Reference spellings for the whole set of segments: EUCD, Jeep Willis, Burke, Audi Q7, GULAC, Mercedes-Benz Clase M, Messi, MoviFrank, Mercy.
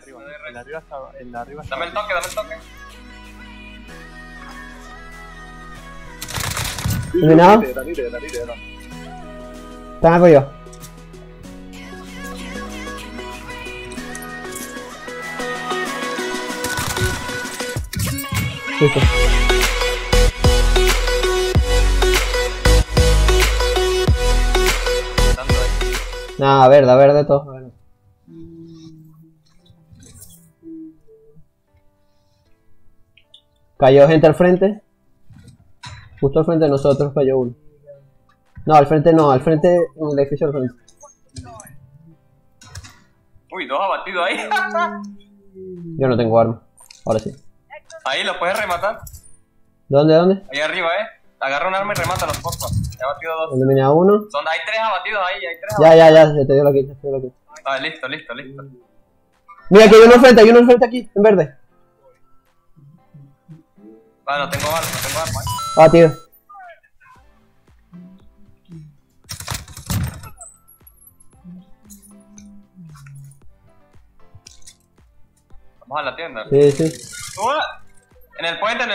arriba. El de arriba está. El de arriba está. Dame el toque, dame el toque. ¿Eliminado? Tira. Toma, hago yo. Listo. Nada, verde, verde todo. Verde. Cayó gente al frente. Justo al frente de nosotros cayó uno. No, al frente no, al frente, en el edificio al frente. Uy, dos abatidos ahí. Yo no tengo arma, ahora sí. Ahí, ¿lo puedes rematar? ¿Dónde, dónde? Ahí arriba, Agarra un arma y remata los postos. He abatido dos. Eliminado uno. Hay tres abatidos ahí, hay tres abatidos. Ya, te dio la quita, Ah, listo. Mira, que hay uno al frente aquí, en verde. Ah, no tengo arma, Ah, tío. Vamos a la tienda. Sí. En el puente,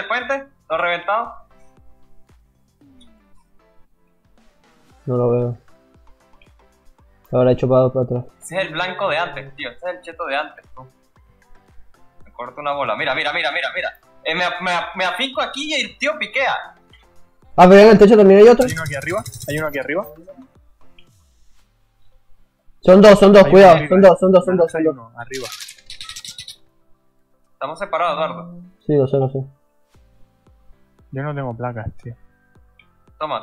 lo he reventado. No lo veo. Lo habrá chupado para atrás. Ese es el blanco de antes, tío. Ese es el cheto de antes, tú. Me corto una bola. Mira. Me afinco aquí y el tío piquea. Ah, pero en el techo también hay otro. Hay uno aquí arriba. Son dos, cuidado. Son dos. Hay uno arriba. Estamos separados, Eduardo. Sí, lo sé. Yo no tengo placas, tío. Toma.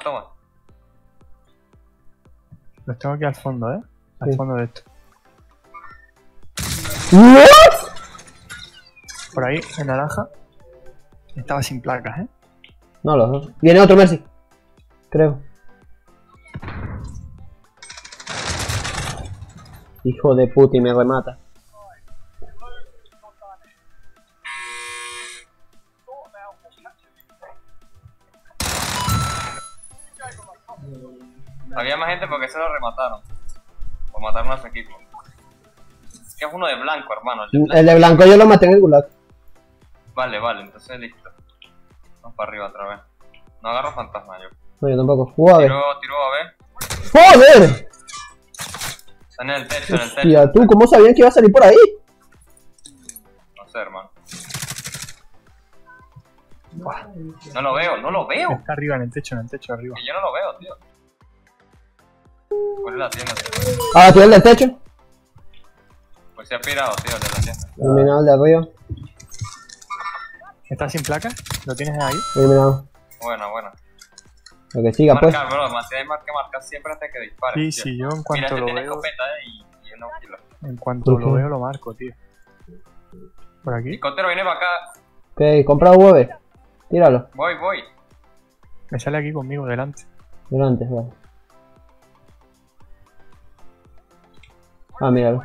Los tengo aquí al fondo, Al fondo de esto. ¿What? Por ahí, en naranja. Estaba sin placas, No, los dos. Viene otro Mercy. Creo. Hijo de puta, y me remata. Había más gente porque se lo remataron. O mataron a su equipo. Es que es uno de blanco, hermano. El de blanco yo lo maté en el GULAC. Vale, entonces listo. Vamos para arriba otra vez. No agarro fantasma yo. No, yo tampoco. Tiro a ver. ¡Joder! Está en el techo, Hostia, ¿tú cómo sabían que iba a salir por ahí? No sé, hermano. Buah. No lo veo. Está arriba, en el techo arriba. Y yo no lo veo, tío. ¿Cuál es la tienda, tío? Ah, ¿tú el del techo? Pues se ha pirado, tío, el de la tienda. Eliminado el de arriba. ¿Estás sin placa? ¿Lo tienes ahí? Eliminado. Bueno. Lo que siga, pues. Marcar siempre hasta que dispare. Sí, yo en cuanto lo veo... Mira, este tiene escopeta, y no kilo. En cuanto lo veo, lo marco, tío. ¿Por aquí? El cotero viene para acá. Ok, compra UAV. Tíralo. Voy. Me sale aquí conmigo, delante, vale. Ah, míralo.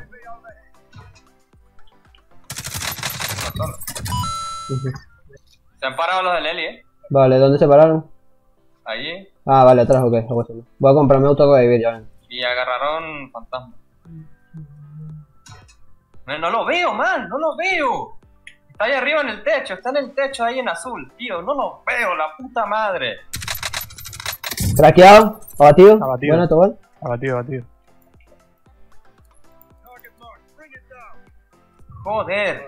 Se han parado los del Eli, Vale, ¿dónde se pararon? Allí. Ah, vale, atrás, ok. Voy a comprarme auto para vivir, ya ven. Y agarraron fantasma. No lo veo, man. Está ahí arriba en el techo, ahí en azul, tío. No lo veo, la puta madre. Traqueado, abatido. Bueno, Tobal. Abatido. Joder.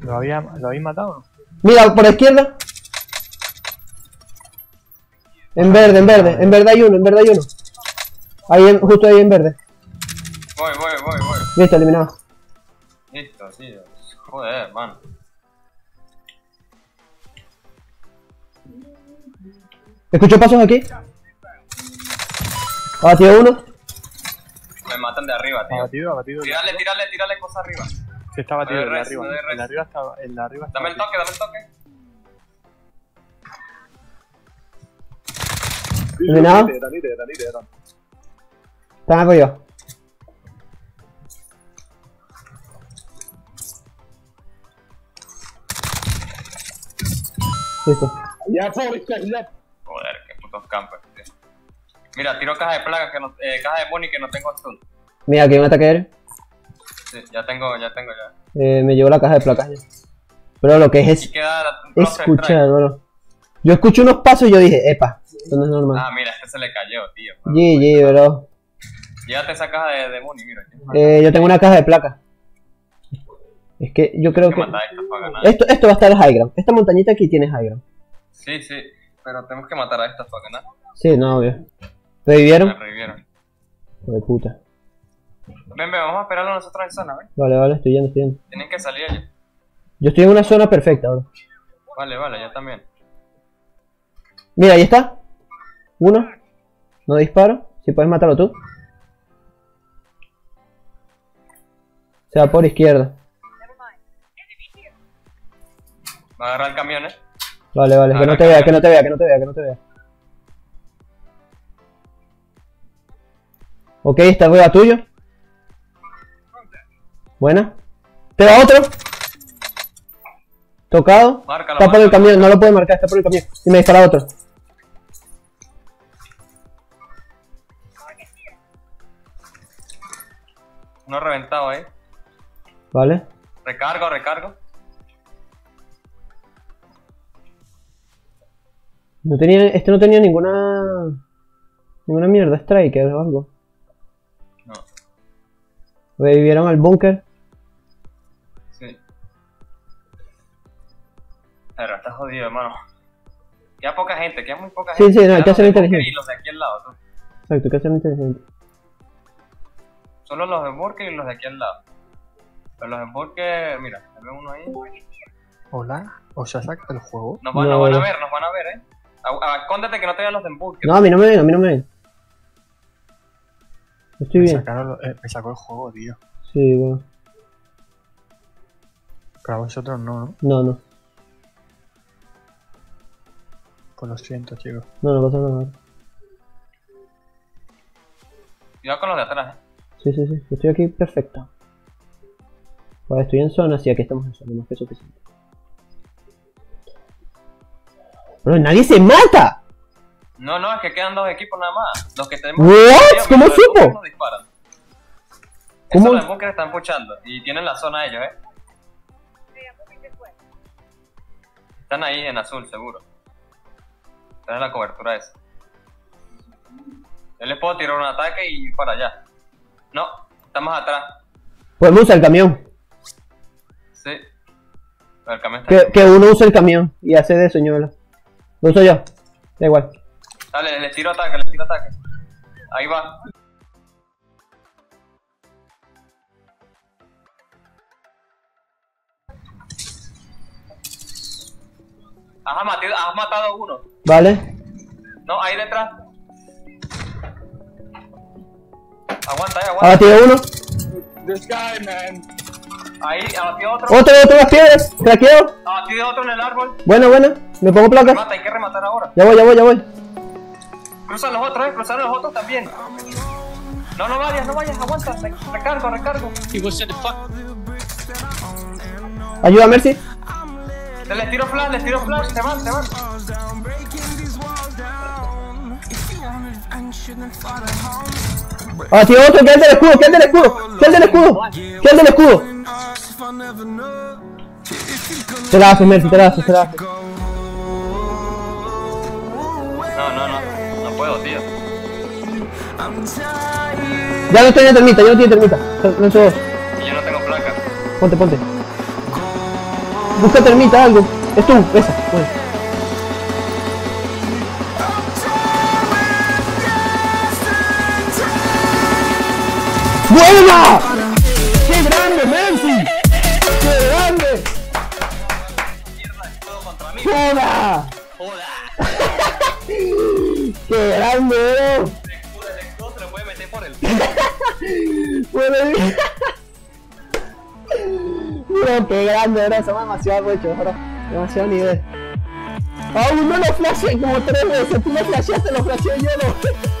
¿Lo habéis matado? Mira, por la izquierda. En verde hay uno. Justo ahí en verde. Voy. Listo, eliminado. Listo, tío. Joder, man. ¿Escucho pasos aquí? Abatido uno. Me matan de arriba, tío. Abatido. Tirale cosas arriba. Sí, está batido el de arriba. El de arriba está. Dame el toque. ¿Eliminado? Dale. Están algo yo. Listo. Joder, qué putos campers, tío. Mira, tiro caja de plagas, caja de money que no tengo azul. Mira, aquí hay un ataque aéreo. Sí, ya tengo. Me llevo la caja de placas ya. Pero lo que es escuchar, bro. Yo escuché unos pasos y yo dije, epa, esto no es normal. Ah, mira, este se le cayó, tío. GG, bro. Llévate esa caja de Muni, mira. Yo tengo una caja de placas. Es que yo creo que... Esto va a estar high ground. Esta montañita aquí tiene high ground. Sí, sí. Pero tenemos que matar a estas para ganar. Sí, no, obvio. ¿Revivieron? Me revivieron. Hijo de puta. Ven, vamos a esperarlo nosotros en zona, ¿ven? Vale, estoy yendo. Tienen que salir ellos. Yo estoy en una zona perfecta ahora. Vale, yo también. Mira, ahí está. Uno. No disparo. Si puedes matarlo tú. Se va por izquierda. Va a agarrar el camión, ¿eh? Vale, que no te vea. Ok, esta hueva tuyo. Buena. Te da otro. Tocado. Márcalo, está por el camión, no lo puede marcar, está por el camión. Y me dispara otro. Uno reventado ahí. Vale. Recargo. No tenía, este no tenía ninguna mierda, striker o algo. No. Revivieron al búnker. Sí. Pero está jodido, hermano. Queda poca gente, queda muy poca gente. Sí, no, hay que hacer inteligente. Y los de aquí al lado, ¿no? Exacto, hay que hacer inteligente. Solo los de Burke y los de aquí al lado. Pero los de Burke, mira, tenemos uno ahí. Hola, o sea, saca el juego. Nos van a ver, eh. Escóndete que no te vean los de Burke. No, a mí no me ven. Estoy bien. Me sacó el juego, tío. Sí, bueno. Pero a vosotros no. No. Pues lo siento, chicos. No pasa nada. Cuidado con los de atrás, eh. Sí. Estoy aquí perfecto. Vale, estoy en zona. Sí, aquí estamos en zona. Más que suficiente. Bro, nadie se mata. No, es que quedan dos equipos nada más. Los que tenemos. ¿What? ¿Cómo supo? ¿Cómo? Los bunkers están puchando y tienen la zona ellos, eh. Están ahí en azul, seguro. Están en la cobertura esa. Yo les puedo tirar un ataque y ir para allá. No, estamos atrás. Pues usa el camión. Sí. El camión está que uno usa el camión y hace de señuelo. Lo uso yo. Da igual. Dale, les tiro ataque. Ahí va. Has matado a uno. Vale. No, ahí detrás. Aguanta. Abatido uno. This guy, man. Ahí, abatido otro. Otro las piedras. Craqueo. Abatido otro en el árbol. Buena. Me pongo placas. Mata, hay que rematar ahora. Ya voy. Cruzan los otros, cruzaron los otros también. No vayas, aguanta. Recargo. Ayuda, Mercy. Les tiro flash. Se van. Ah, tío, otro, que el del escudo. Te la haces, Mercy. No puedo, tío. Ya no tiene termita. Y yo no tengo placa. Ponte. Busca termita, algo. Es tú, esa, bueno. ¡Buena! ¡Qué grande, Messi! ¡Qué grande! ¡Joda! ¡Qué grande, bro! El escudo se lo puede meter por el culo. ¡Qué grande, bro! Somos demasiado muchos, bro. Demasiado nivel. ¡Ah, uno lo flashé como tres veces! ¡Tú lo flasheaste, lo flasheé yo, no!